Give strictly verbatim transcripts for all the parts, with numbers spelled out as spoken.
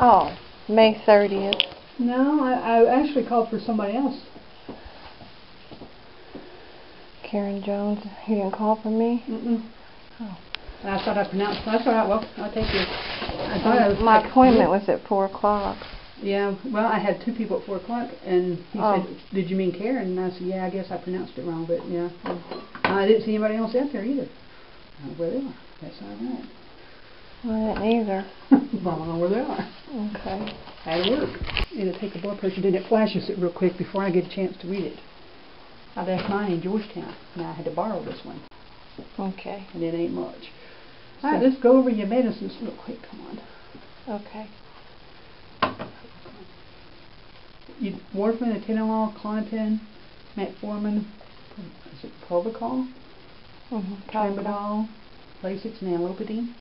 Oh, May thirtieth. No, I, I actually called for somebody else. Karen Jones. You didn't call for me? Mm-mm. Oh. I thought I pronounced. That's all right. Well, I'll take you. I thought I was My like, appointment was at four o'clock. Yeah, well, I had two people at four o'clock, and he oh. said, did you mean Karen? And I said, yeah, I guess I pronounced it wrong, but yeah. I didn't see anybody else out there either. I don't know where they are. That's all right. Well, I didn't either. Well, I don't know where they are. Okay. That'll work. It'll take a blood pressure, then it flashes it real quick before I get a chance to read it. I left mine in Georgetown, and I had to borrow this one. Okay. And it ain't much. All right, let's go over your medicines real quick. Come on. Okay. You, Warfarin, Atenolol, Clonidine, Metformin, is it Provacol? Mm-hmm. Trimidol, Lasix, and Alopidine.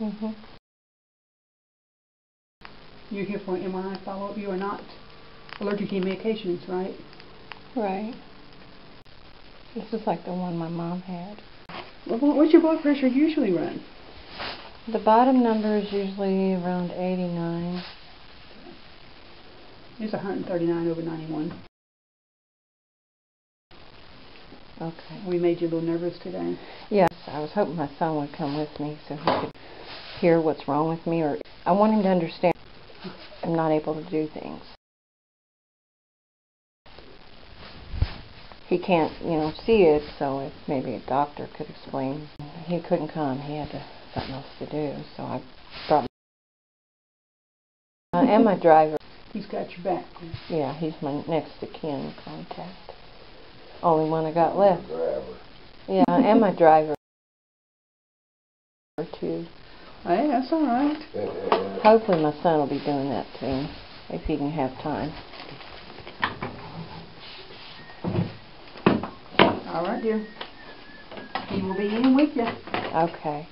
Mm-hmm. You're here for an M R I follow-up. You are not allergic to medications, right? Right. This is like the one my mom had. Well, what's your blood pressure usually run? The bottom number is usually around eighty-nine. It's one thirty-nine over ninety-one. Okay. We made you a little nervous today? Yes, I was hoping my son would come with me so he could hear what's wrong with me. Or I want him to understand I'm not able to do things. He can't, you know, see it, so if maybe a doctor could explain. He couldn't come. He had to, something else to do, so I brought my... I am a driver. He's got your back. Yeah, he's my next of kin contact. Only one I got left. Yeah, I am a driver, too. Hey, that's all right. Hopefully my son will be doing that, too, if he can have time. All right, dear. He will be in with you. Okay.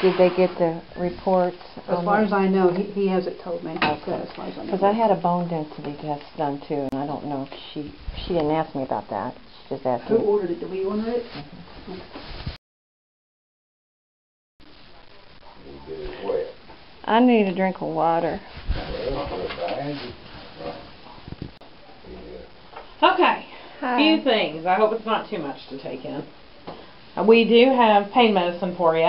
Did they get the reports? As far as I know, he, he hasn't told me. Okay. Because I had a bone density test done too, and I don't know if she she didn't ask me about that. She just asked me. Who ordered it? Did we order it? Mm-hmm. Okay. I need a drink of water. Okay. Hi. Few things. I hope it's not too much to take in. We do have pain medicine for you,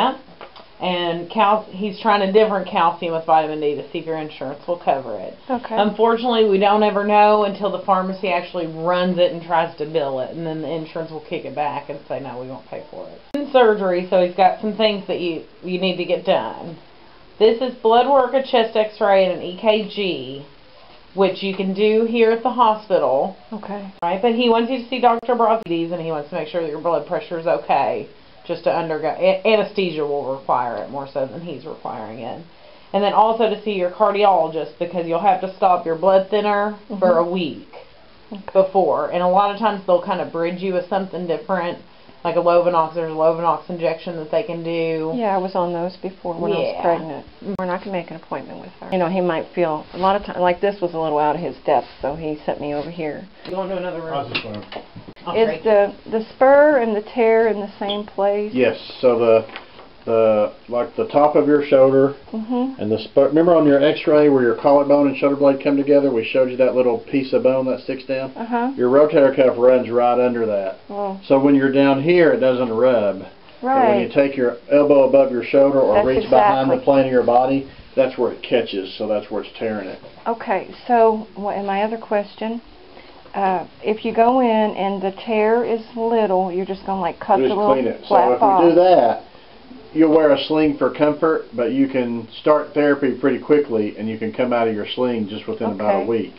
and cal he's trying a different calcium with vitamin D to see if your insurance will cover it. Okay. Unfortunately, we don't ever know until the pharmacy actually runs it and tries to bill it, and then the insurance will kick it back and say, no, we won't pay for it. In surgery, so he's got some things that you, you need to get done. This is blood work, a chest x-ray, and an E K G. Which you can do here at the hospital. Okay. Right, but he wants you to see Doctor Brozidis, and he wants to make sure that your blood pressure is okay. Just to undergo anesthesia will require it more so than he's requiring it, and then also to see your cardiologist because you'll have to stop your blood thinner mm-hmm. for a week okay. before. And a lot of times they'll kind of bridge you with something different, like a Lovenox. There's a Lovenox injection that they can do. Yeah, I was on those before when yeah. I was pregnant. We're not going to make an appointment with her. You know, he might feel, a lot of times, like this was a little out of his depth, so he sent me over here. You want to do another room? I was just going to. Is the, the spur and the tear in the same place? Yes, so the, the like the top of your shoulder mm-hmm. and the spur, remember on your x-ray where your collarbone and shoulder blade come together, we showed you that little piece of bone that sticks down? Uh-huh. Your rotator cuff runs right under that. Oh. So when you're down here, it doesn't rub. Right. And when you take your elbow above your shoulder or that's reach exactly. behind the plane of your body, that's where it catches, so that's where it's tearing it. Okay, so what, and my other question, Uh, if you go in and the tear is little, you're just going to like cut the little flap off. So if you do that, you'll wear a sling for comfort, but you can start therapy pretty quickly and you can come out of your sling just within okay. about a week.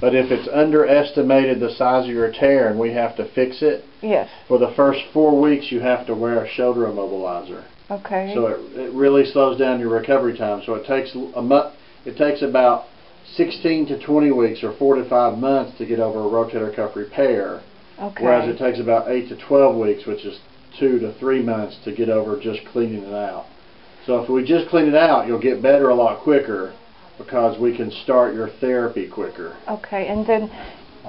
But if it's underestimated the size of your tear and we have to fix it, yes. for the first four weeks you have to wear a shoulder immobilizer. Okay. So it, it really slows down your recovery time. So it takes a month, it takes about sixteen to twenty weeks or four to five months to get over a rotator cuff repair, okay. whereas it takes about eight to twelve weeks, which is two to three months to get over just cleaning it out. So if we just clean it out, you'll get better a lot quicker because we can start your therapy quicker. Okay, and then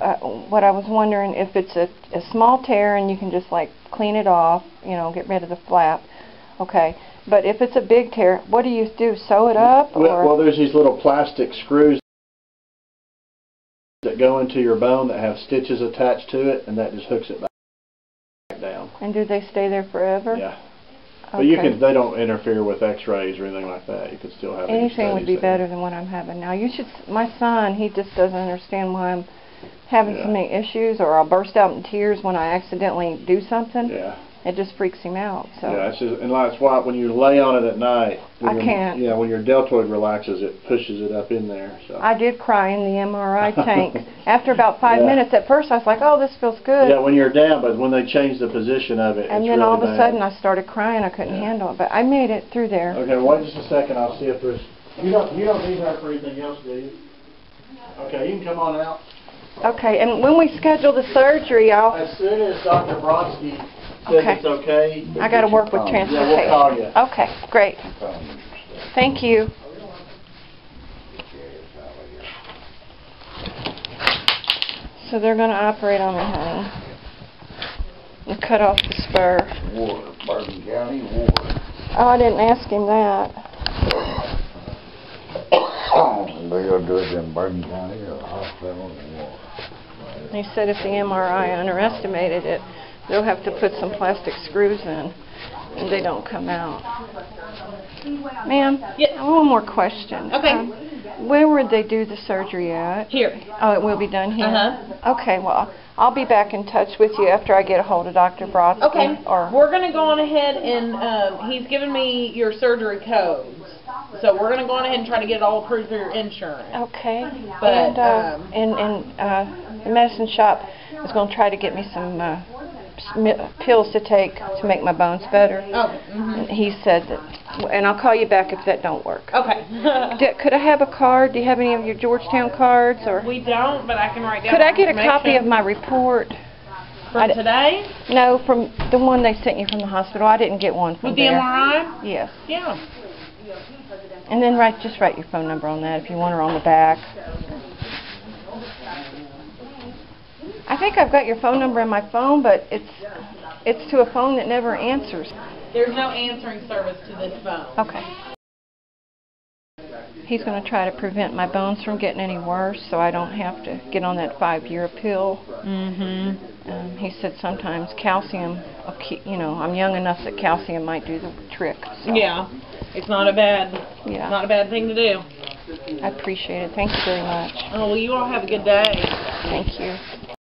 uh, what I was wondering, if it's a, a small tear and you can just like clean it off, you know, get rid of the flap, okay, But if it's a big tear, what do you do? Sew it up? Or? Well, there's these little plastic screws that go into your bone that have stitches attached to it, and that just hooks it back down. And do they stay there forever? Yeah. Okay. But you can, they don't interfere with x-rays or anything like that. You could still have anything would be better than what I'm having now. You should, my son, he just doesn't understand why I'm having yeah. so many issues, or I'll burst out in tears when I accidentally do something. Yeah. It just freaks him out. So. Yeah, it's just, and that's why when you lay on it at night, I can't. Yeah, when your deltoid relaxes, it pushes it up in there. So. I did cry in the M R I tank. After about five yeah. minutes, at first I was like, oh, this feels good. Yeah, when you're down, but when they change the position of it, and it's then really all of a bad. sudden I started crying. I couldn't yeah. handle it, but I made it through there. Okay, wait just a second. I'll see if there's. You don't. You don't need her for anything else, do you? Okay, you can come on out. Okay, and when we schedule the surgery, I'll. As soon as Doctor Brodsky. Okay. It's okay. I got to work with transportation. Yeah, we'll call you. Okay, great. Thank you. So they're going to operate on me, honey, and cut off the spur. Ward, Bourbon County Ward. Oh, I didn't ask him that. They're going to do it in Bourbon County or hospital or Ward. He said if the M R I underestimated it, they'll have to put some plastic screws in, and they don't come out. Ma'am, yes. One more question. Okay. Um, where would they do the surgery at? Here. Oh, it will be done here? Uh-huh. Okay, well, I'll be back in touch with you after I get a hold of Doctor Brodsky. Okay. Or we're going to go on ahead, and um, he's given me your surgery codes. So we're going to go on ahead and try to get it all approved for your insurance. Okay. But, and uh, um, and, and, uh, the medicine shop is going to try to get me some... Uh, pills to take to make my bones better. Oh, mm-hmm. And he said that, and I'll call you back if that don't work. Okay. Do, could I have a card? Do you have any of your Georgetown cards? Or we don't, but I can write down. Could I get a copy of my report? From I today? No, from the one they sent you from the hospital. I didn't get one from With the there. M R I? Yes. Yeah. And then write, just write your phone number on that if you want her on the back. I think I've got your phone number in my phone, but it's it's to a phone that never answers. There's no answering service to this phone. Okay. He's going to try to prevent my bones from getting any worse so I don't have to get on that five-year pill. Mm-hmm. Um, he said sometimes calcium, you know, I'm young enough that calcium might do the trick. So. Yeah. It's not a bad, yeah. not a bad thing to do. I appreciate it. Thank you very much. Oh, well, you all have a good day. Thank you.